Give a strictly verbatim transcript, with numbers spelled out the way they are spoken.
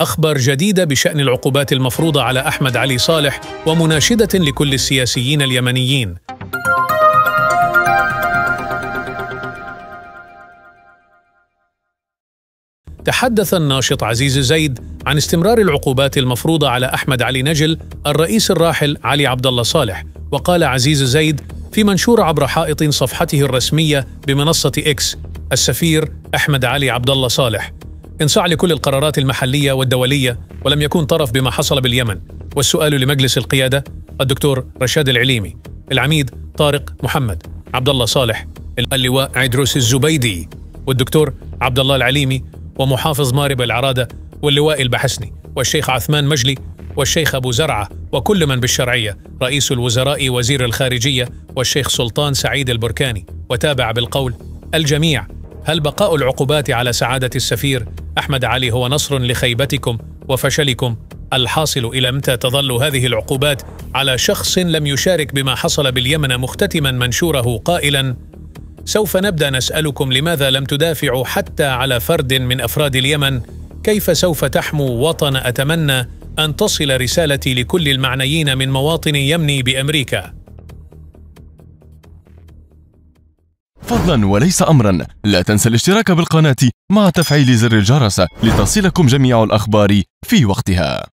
أخبار جديدة بشأن العقوبات المفروضة على أحمد علي صالح ومناشدة لكل السياسيين اليمنيين. تحدث الناشط عزيز زيد عن استمرار العقوبات المفروضة على أحمد علي نجل الرئيس الراحل علي عبد الله صالح. وقال عزيز زيد في منشور عبر حائط صفحته الرسمية بمنصة إكس: السفير أحمد علي عبد الله صالح انصاع لكل القرارات المحلية والدولية ولم يكون طرف بما حصل باليمن، والسؤال لمجلس القيادة الدكتور رشاد العليمي، العميد طارق محمد عبد الله صالح، اللواء عيدروس الزبيدي والدكتور عبد الله العليمي ومحافظ مارب العرادة واللواء البحسني والشيخ عثمان مجلي والشيخ أبو زرعة وكل من بالشرعية، رئيس الوزراء وزير الخارجية والشيخ سلطان سعيد البركاني. وتابع بالقول: الجميع، هل بقاء العقوبات على سعادة السفير أحمد علي هو نصر لخيبتكم وفشلكم؟ الحاصل إلى متى تظل هذه العقوبات على شخص لم يشارك بما حصل باليمن؟ مختتما منشوره قائلا: سوف نبدأ نسألكم لماذا لم تدافعوا حتى على فرد من أفراد اليمن؟ كيف سوف تحمو وطن؟ أتمنى أن تصل رسالتي لكل المعنيين من مواطن يمني بأمريكا. فضلا وليس أمرا، لا تنسى الاشتراك بالقناة مع تفعيل زر الجرس لتصلكم جميع الأخبار في وقتها.